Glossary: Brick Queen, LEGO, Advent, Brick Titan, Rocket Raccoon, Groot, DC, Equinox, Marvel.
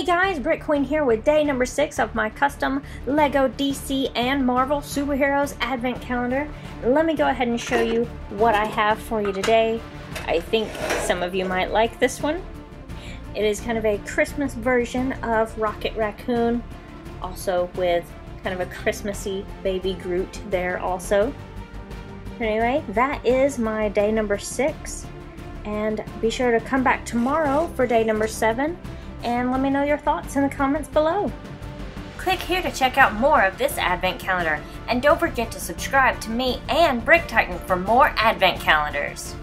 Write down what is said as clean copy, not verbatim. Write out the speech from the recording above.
Hey guys, Brick Queen here with day number 6 of my custom LEGO DC and Marvel superheroes advent calendar. Let me go ahead and show you what I have for you today. I think some of you might like this one. It is kind of a Christmas version of Rocket Raccoon, also with kind of a Christmassy baby Groot there also. Anyway, that is my day number 6, and be sure to come back tomorrow for day number 7. And let me know your thoughts in the comments below. Click here to check out more of this advent calendar, and don't forget to subscribe to me and Brick Titan for more advent calendars.